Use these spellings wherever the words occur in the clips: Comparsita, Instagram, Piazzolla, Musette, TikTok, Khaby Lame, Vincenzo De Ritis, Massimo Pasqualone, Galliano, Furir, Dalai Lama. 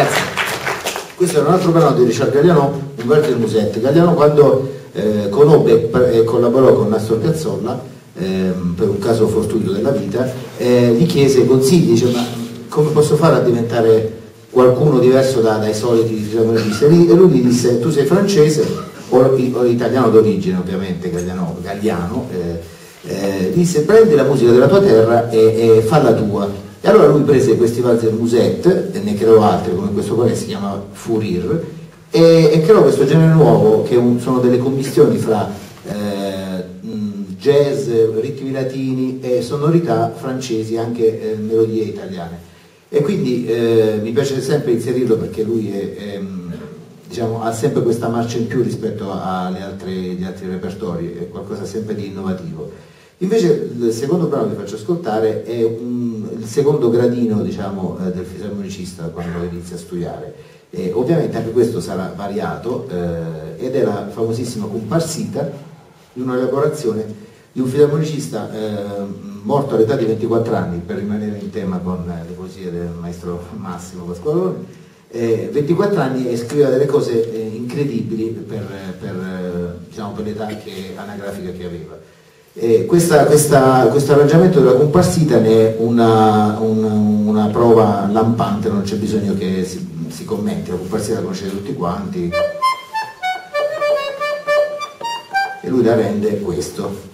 Grazie. Questo è un altro brano di Richard Galliano, Umberto e Musetti. Galliano, quando conobbe e collaborò con Astor Piazzolla, per un caso fortuito della vita, gli chiese consigli, dice: ma come posso fare a diventare qualcuno diverso dai soliti registi? E lui gli disse: tu sei francese o italiano d'origine, ovviamente Galliano disse: prendi la musica della tua terra e falla tua. E allora lui prese questi valzer del Musette e ne creò altri, come questo qua che si chiama Furir, e creò questo genere nuovo che sono delle commistioni fra jazz, ritmi latini e sonorità francesi, anche melodie italiane. E quindi mi piace sempre inserirlo, perché lui è, diciamo, ha sempre questa marcia in più rispetto agli altri repertori, è qualcosa sempre di innovativo. Invece il secondo brano che faccio ascoltare è il secondo gradino, diciamo, del fisarmonicista quando inizia a studiare. E ovviamente anche questo sarà variato ed è la famosissima Comparsita, di una elaborazione di un fisarmonicista morto all'età di 24 anni, per rimanere in tema con le poesie del maestro Massimo Pasqualone. 24 anni, e scriveva delle cose incredibili diciamo, per l'età anagrafica che aveva. Questo arrangiamento della Comparsita ne è una prova lampante, non c'è bisogno che si commenti, la Comparsita la conoscete tutti quanti, e lui la rende questo.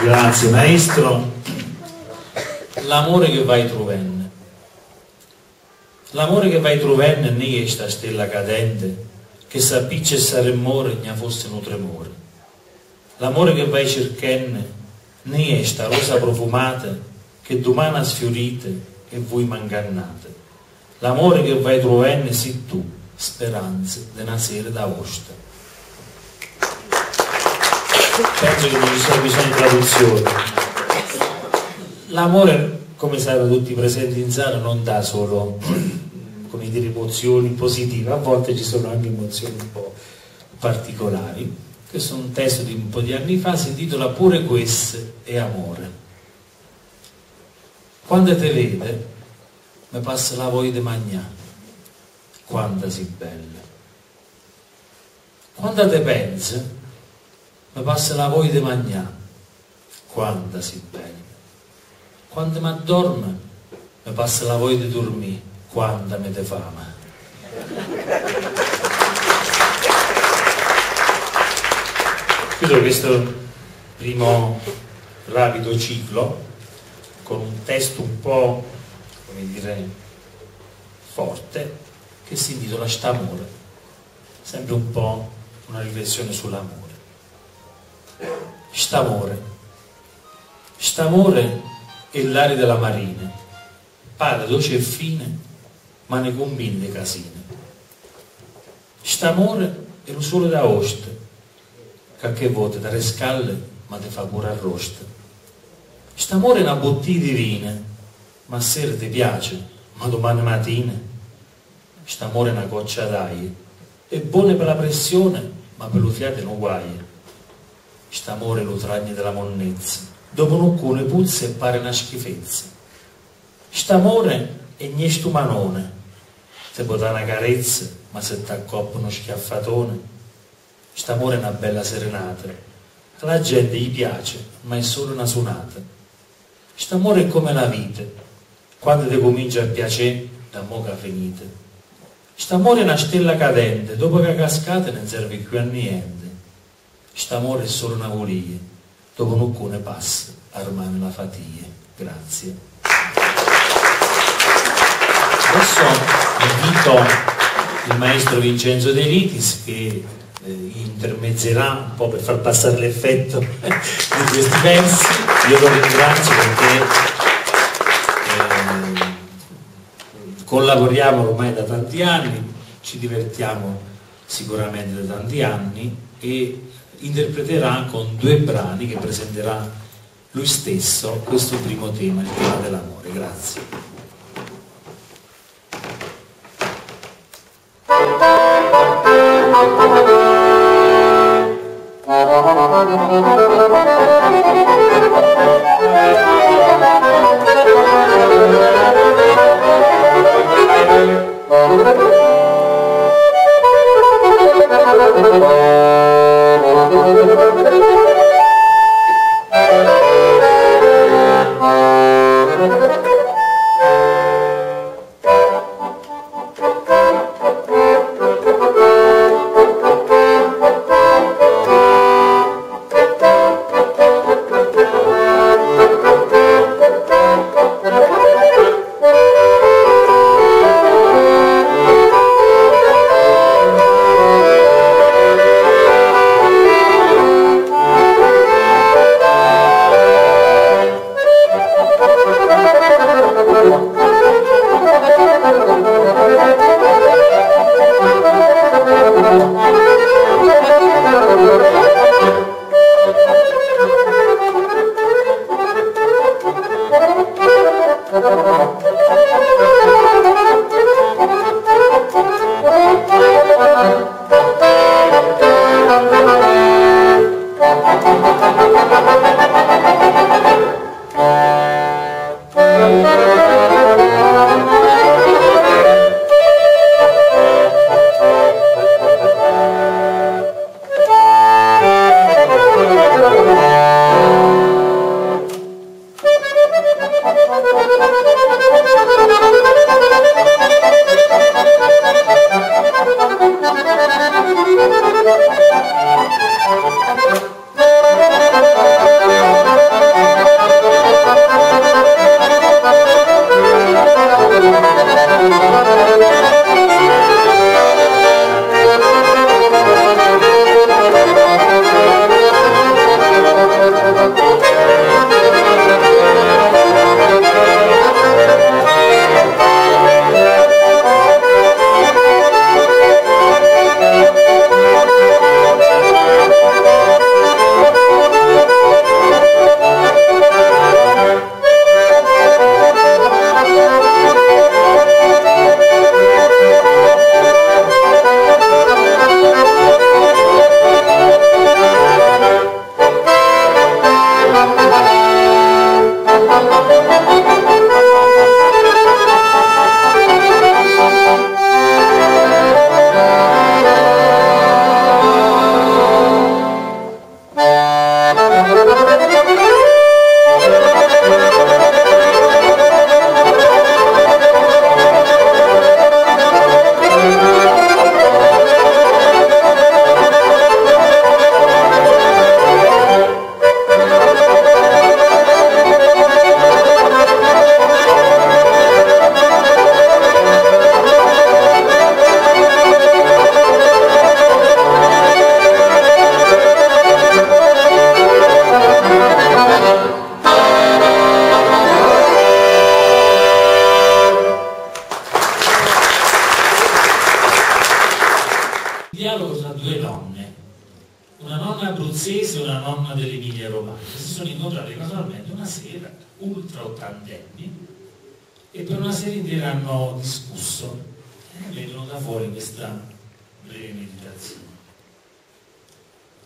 Grazie maestro. L'amore che vai trovando. L'amore che vai trovando non è questa stella cadente che s'appiccia e s'arremore e ne fosse un tremore. L'amore che vai cercando non è questa rosa profumata che domani sfiorite e voi mangannate. L'amore che vai trovando sei tu, speranze di una sera da vostra. Penso che non ci sia bisogno di traduzione. L'amore, come sanno tutti i presenti in sala, non dà solo come dire, emozioni positive, a volte ci sono anche emozioni un po' particolari. Questo è un testo di un po' di anni fa, si intitola Pure queste è amore. Quando te vede, mi passa la voglia di mangiare, quanta si bella. Quando te pensa, mi passa la voglia di mangiare, quanta si bella. Quando mi addormo, mi passa la voglia di dormire, quando mi te fama. Chiudo questo primo rapido ciclo con un testo un po', come dire, forte, che si intitola St'amore. Sempre un po' una riflessione sull'amore. St'amore. St'amore e l'aria della marina, parla dolce e fine, ma ne combina le casine. St'amore è lo sole d'agosto, che vuote da rescalle, ma te fa pure arrosto. St'amore è una bottiglia di vino, ma a sera ti piace, ma domani mattina. St'amore è una goccia d'aria, è buona per la pressione, ma per lo fiato non guaia. St'amore è lo tragne della monnezza, dopo un occone puzza e pare una schifezza. St'amore è niente manone, se può dare una carezza, ma se t'accoppa uno schiaffatone. St'amore è una bella serenata, alla gente gli piace, ma è solo una sonata. St'amore è come la vite, quando ti comincia a piacere, da moca finite. St'amore è una stella cadente, dopo che cascate non serve più a niente. St'amore è solo una volia, dopo un occone passa, armando la fatia. Grazie. Adesso invito il maestro Vincenzo De Ritis che intermezzerà un po' per far passare l'effetto di questi versi. Io lo ringrazio perché collaboriamo ormai da tanti anni, ci divertiamo sicuramente da tanti anni e interpreterà con due brani che presenterà lui stesso questo primo tema, il tema dell'amore. Grazie. si sono incontrati casualmente una sera, ultra ottantenni, e per una serie intera hanno discusso e vedono da fuori questa breve meditazione.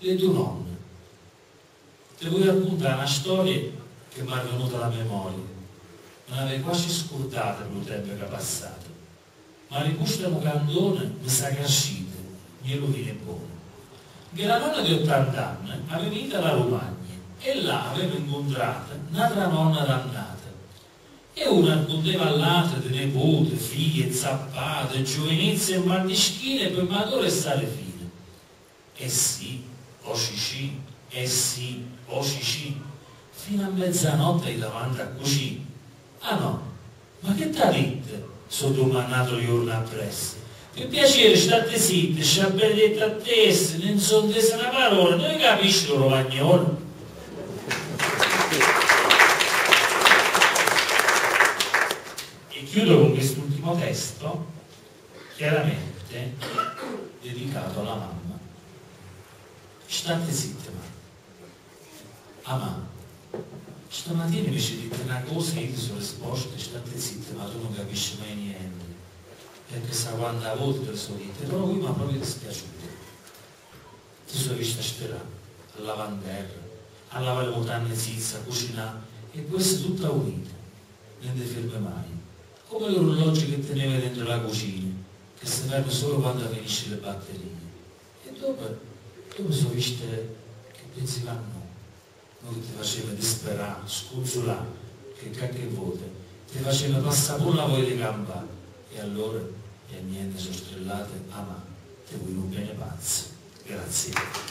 Le due nonne, le voi raccontare una storia che mi è venuta alla memoria, non avevo quasi scordato il tempo che è passato, ma ricostruire un candone mi sa crescita, glielo viene buono. Che la nonna di 80 anni aveva venuto alla Romagna e là aveva incontrato un'altra nonna dannata. E una raccontava all'altra di nipote, figlie, zappate, giovinezze e mandischine per maduro e sale fine. E sì, o cicì, e sì, o cicì, fino a mezzanotte e davanti a cucì. Ah no, ma che t'ha detto? Sottomannato giorno appresso. Per piacere, state zitte, ci ha benedetto a testa, non sono intesa una parola, non capisci lo romagnolo. E chiudo con quest'ultimo testo, chiaramente dedicato alla mamma. State zitte, mamma. A mamma. Stamattina mi ci dite una cosa e io ti sono risposto, state zitte, ma tu non capisci mai niente. Perché sa quanta volta sono dite, però lui mi ha proprio dispiaciuto. Ti sono vista sperare, a lavare in terra, a lavare le mutande zizza, a cucinare, e questo tutta unita, non ti fermi mai. Come l'orologio che teneva dentro la cucina, che si ferma solo quando finisce le batterie. E dopo, mi sono vista che pensavano, non ti faceva disperare, sconsolare, che cacchio vuote, ti faceva passare pure la voglia di gamba. E allora, e niente, sono strellate, ah ma, te vuoi un bene pazzo. Grazie.